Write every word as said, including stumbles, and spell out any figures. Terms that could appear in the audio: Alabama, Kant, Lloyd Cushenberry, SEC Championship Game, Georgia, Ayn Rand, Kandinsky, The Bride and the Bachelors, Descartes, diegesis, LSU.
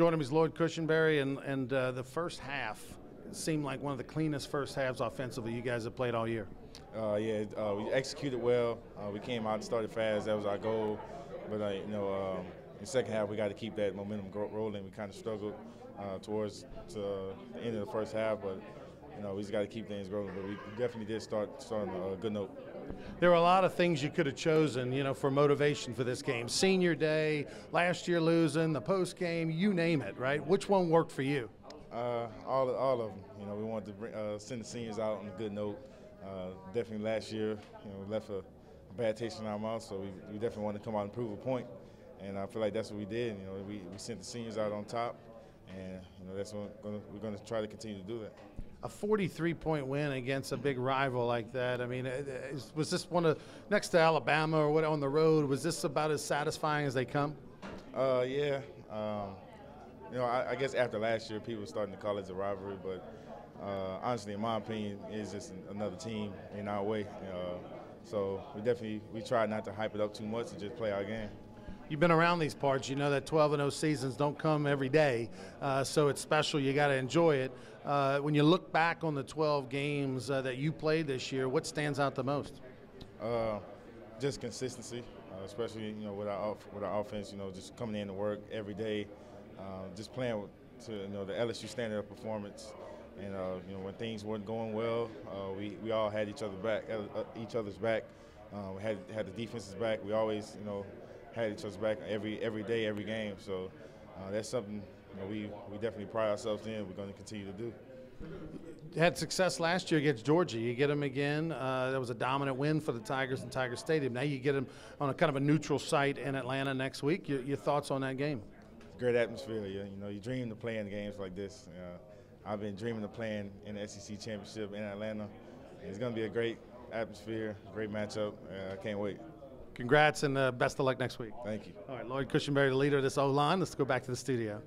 Joining me is Lloyd Cushenberry, and, and uh, the first half seemed like one of the cleanest first halves offensively you guys have played all year. Uh, yeah, uh, we executed well. Uh, we came out and started fast. That was our goal. But, uh, you know, um, in the second half, we got to keep that momentum rolling. We kind of struggled uh, towards to the end of the first half, but, you know, we just got to keep things rolling. But we definitely did start, start on a good note. There were a lot of things you could have chosen, you know, for motivation for this game. Senior day, last year losing, the post game, you name it, right? Which one worked for you? Uh, all, all of them. You know, we wanted to bring, uh, send the seniors out on a good note. Uh, definitely last year, you know, we left a, a bad taste in our mouth, so we, we definitely wanted to come out and prove a point. And I feel like that's what we did. You know, we, we sent the seniors out on top, and you know, that's what we're gonna, we're gonna try to continue to do that. A forty-three point win against a big rival like that. I mean, was this one of next to Alabama or what on the road? Was this about as satisfying as they come? Uh, yeah, um, you know, I, I guess after last year, people were starting to call it a rivalry, but uh, honestly, in my opinion, it's just another team in our way. Uh, so we definitely we try not to hype it up too much and just play our game. You've been around these parts. You know that twelve and oh seasons don't come every day, uh, so it's special. You got to enjoy it. Uh, when you look back on the twelve games uh, that you played this year, what stands out the most? Uh, just consistency, uh, especially you know with our with our offense. You know, just coming in to work every day, uh, just playing with, to you know the L S U standard of performance. And uh, you know when things weren't going well, uh, we we all had each other back, each other's back. Uh, we had had the defenses back. We always you know. had each other's back every every day, every game. So uh, that's something you know, we we definitely pride ourselves in. We're going to continue to do. Had success last year against Georgia. You get them again. Uh, that was a dominant win for the Tigers in Tiger Stadium. Now you get them on a kind of a neutral site in Atlanta next week. Your, your thoughts on that game? It's a great atmosphere. You, you know, you dream to play in games like this. Uh, I've been dreaming of playing in the S E C Championship in Atlanta. It's going to be a great atmosphere, great matchup. Uh, I can't wait. Congrats and uh, best of luck next week. Thank you. All right, Lloyd Cushenberry, the leader of this O-line. Let's go back to the studio.